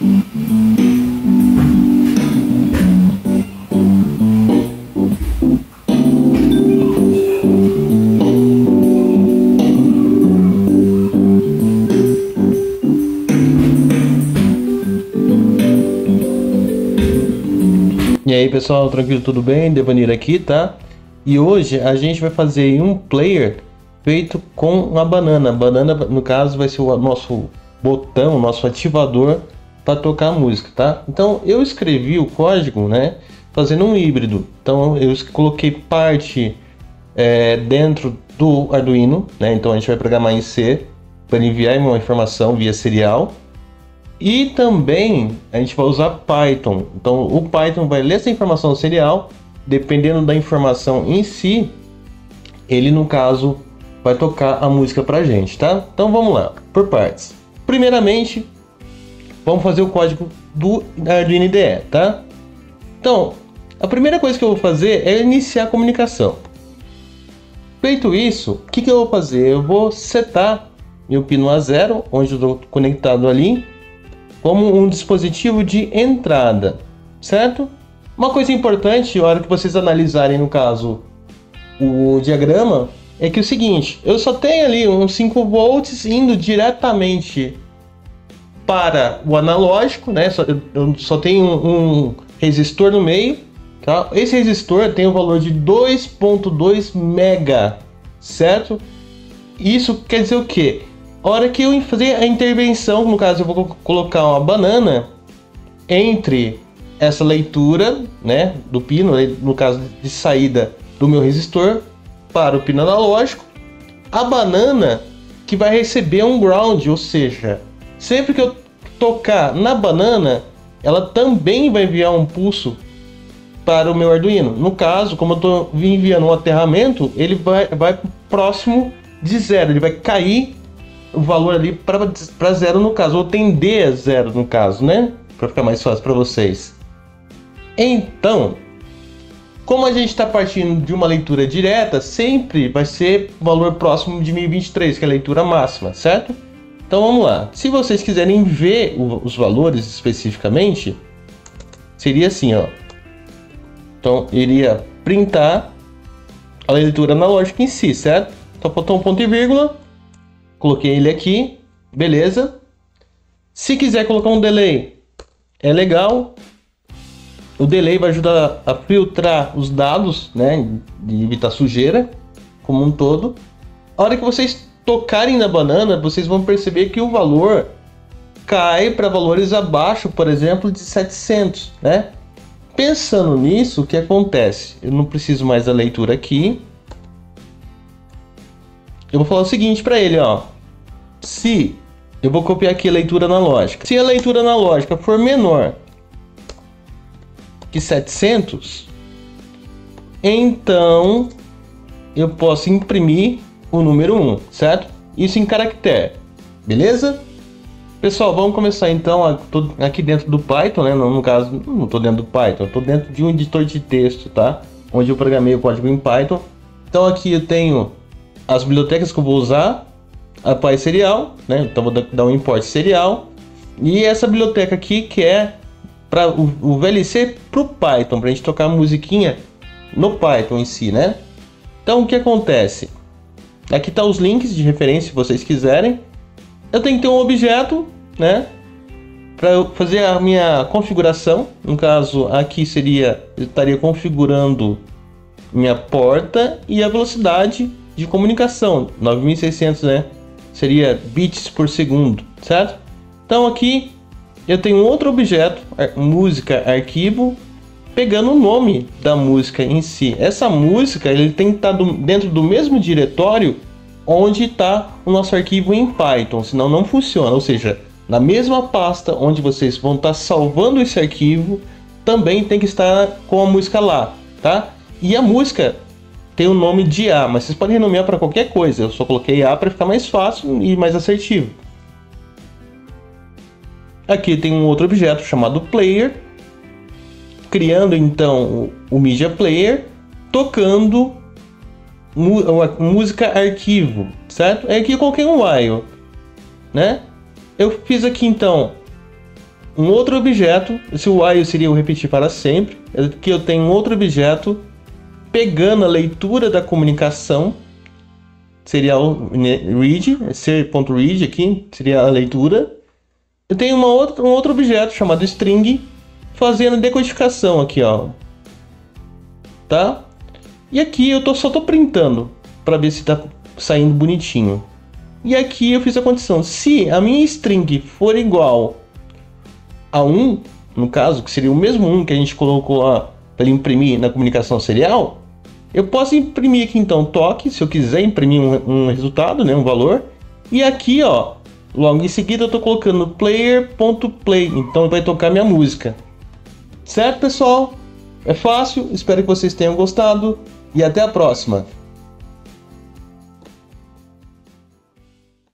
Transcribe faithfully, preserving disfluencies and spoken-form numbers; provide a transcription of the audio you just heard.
E aí pessoal, tranquilo, tudo bem? Devanir aqui, tá? E hoje a gente vai fazer um player feito com uma banana. A banana, no caso, vai ser o nosso botão, o nosso ativador para tocar a música, tá? Então eu escrevi o código, né? Fazendo um híbrido. Então eu coloquei parte é, dentro do Arduino, né? Então a gente vai programar em C para enviar uma informação via serial. E também a gente vai usar Python. Então o Python vai ler essa informação serial, dependendo da informação em si, ele no caso vai tocar a música pra gente, tá? Então vamos lá, por partes. Primeiramente, vamos fazer o código do Arduino I D E, tá? Então, a primeira coisa que eu vou fazer é iniciar a comunicação. Feito isso, o que que eu vou fazer? Eu vou setar meu pino a zero, onde eu estou conectado ali, como um dispositivo de entrada, certo? Uma coisa importante, na hora que vocês analisarem, no caso, o diagrama, é que é o seguinte, eu só tenho ali uns cinco volts indo diretamente para o analógico, né? Só, eu, eu só tenho um, um resistor no meio, tá? Esse resistor tem o um valor de dois ponto dois mega, certo? Isso quer dizer o quê? A hora que eu fazer a intervenção, no caso eu vou colocar uma banana entre essa leitura, né, do pino, no caso de saída do meu resistor, para o pino analógico, a banana que vai receber um ground, ou seja, sempre que eu tocar na banana, ela também vai enviar um pulso para o meu Arduino. No caso, como eu estou enviando um aterramento, ele vai, vai próximo de zero, ele vai cair o valor ali para zero no caso, ou tender a zero no caso, né? Para ficar mais fácil para vocês. Então, como a gente está partindo de uma leitura direta, sempre vai ser valor próximo de mil e vinte e três, que é a leitura máxima, certo? Então vamos lá. Se vocês quiserem ver o, os valores especificamente, seria assim, ó. Então iria printar a leitura analógica em si, certo? Então botou um ponto e vírgula. Coloquei ele aqui, beleza. Se quiser colocar um delay, é legal. O delay vai ajudar a filtrar os dados, né, de evitar sujeira como um todo. A hora que vocês tocarem na banana, vocês vão perceber que o valor cai para valores abaixo, por exemplo, de setecentos, né? Pensando nisso, o que acontece? Eu não preciso mais da leitura aqui. Eu vou falar o seguinte para ele, ó. Se eu vou copiar aqui a leitura analógica, se a leitura analógica for menor que setecentos, então eu posso imprimir o número um, certo? Isso em caractere, beleza? Pessoal, vamos começar então aqui dentro do Python, né? No caso, não estou dentro do Python, estou dentro de um editor de texto, tá? Onde eu programei o código em Python. Então aqui eu tenho as bibliotecas que eu vou usar, a PySerial, né? Então vou dar um import serial, e essa biblioteca aqui que é para o, o V L C para o Python, para a gente tocar a musiquinha no Python em si, né? Então o que acontece? Aqui tá os links de referência se vocês quiserem. Eu tenho que ter um objeto, né? Para eu fazer a minha configuração. No caso aqui seria, eu estaria configurando minha porta e a velocidade de comunicação, nove mil e seiscentos, né? Seria bits por segundo, certo? Então aqui eu tenho outro objeto, música arquivo, pegando o nome da música em si. Essa música ele tem que estar dentro do mesmo diretório onde está o nosso arquivo em Python, senão não funciona. Ou seja, na mesma pasta onde vocês vão estar salvando esse arquivo, também tem que estar com a música lá, tá? E a música tem o nome de A, mas vocês podem renomear para qualquer coisa. Eu só coloquei A para ficar mais fácil e mais assertivo. Aqui tem um outro objeto chamado player, criando então o media player, tocando música arquivo, certo? Aqui eu coloquei um while, né? Eu fiz aqui então um outro objeto, esse while seria o repetir para sempre, é que eu tenho um outro objeto pegando a leitura da comunicação, seria o read, ser.read aqui, seria a leitura. Eu tenho uma outra, um outro objeto chamado string, fazendo decodificação aqui, ó. Tá? E aqui eu tô, só tô printando para ver se tá saindo bonitinho. E aqui eu fiz a condição, se a minha string for igual a um, no caso, que seria o mesmo um que a gente colocou lá para imprimir na comunicação serial, eu posso imprimir aqui então toque, se eu quiser imprimir um, um resultado, né, um valor. E aqui, ó, logo em seguida eu tô colocando player.play, então vai tocar minha música. Certo, pessoal? É fácil, espero que vocês tenham gostado e até a próxima!